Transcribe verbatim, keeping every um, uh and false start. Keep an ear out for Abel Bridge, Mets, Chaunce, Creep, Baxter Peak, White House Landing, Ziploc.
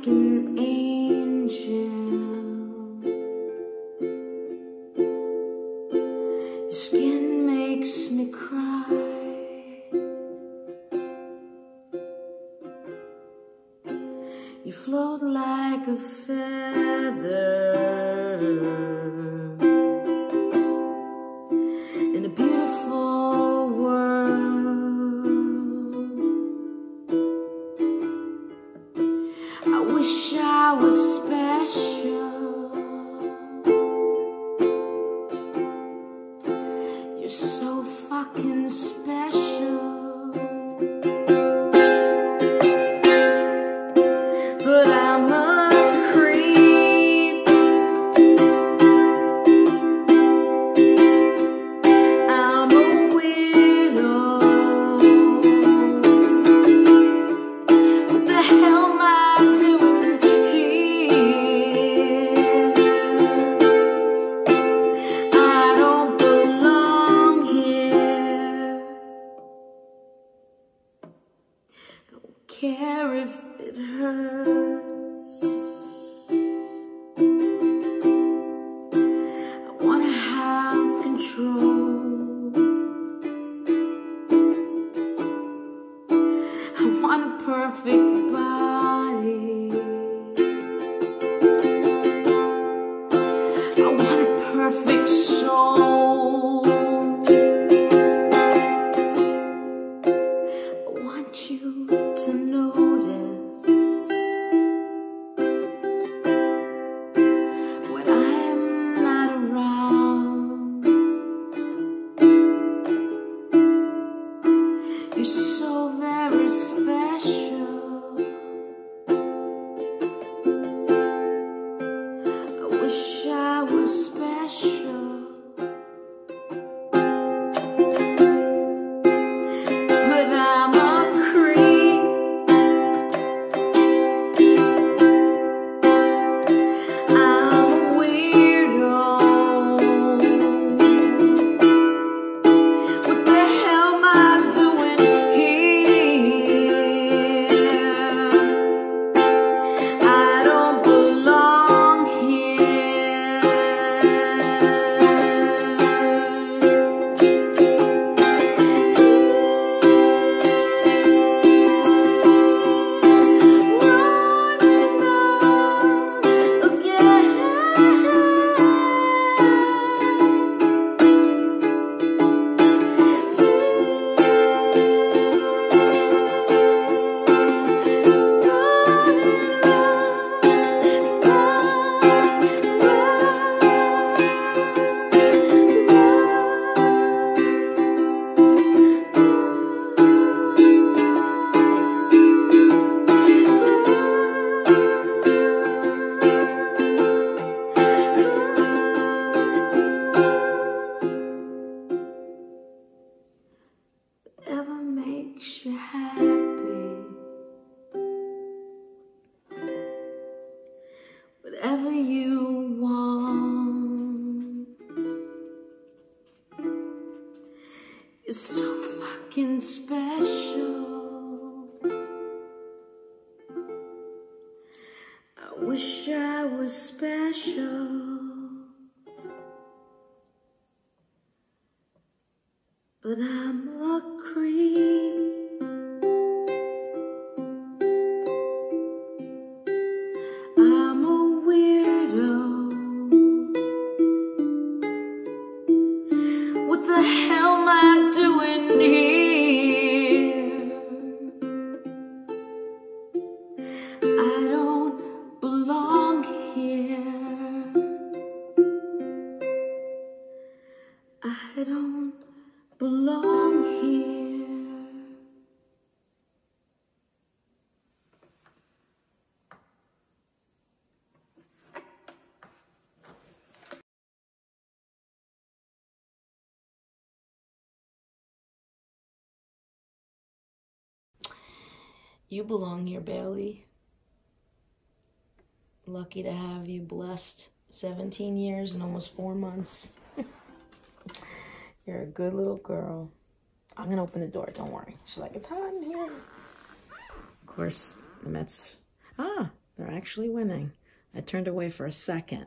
like an angel. Your skin makes me cry. You float like a feather. I wish I was special. You're so fucking special. But I'm a creep. I'm a weirdo. What the hell? Care if it hurts. I wanna have control. I want a perfect body. I want a perfect soul. I want you to notice when I am not around. You're so very special. I wish I was special. Makes you happy, whatever you want. You're so fucking special. I wish I was special, but I'm a creep. I'm a weirdo. What the hell am I doing here? I don't belong here. I don't belong here. You belong here, Bailey. Lucky to have you. Blessed. seventeen years and almost four months. You're a good little girl. I'm going to open the door. Don't worry. She's like, it's hot in here. Of course, the Mets. Ah. They're actually winning. I turned away for a second.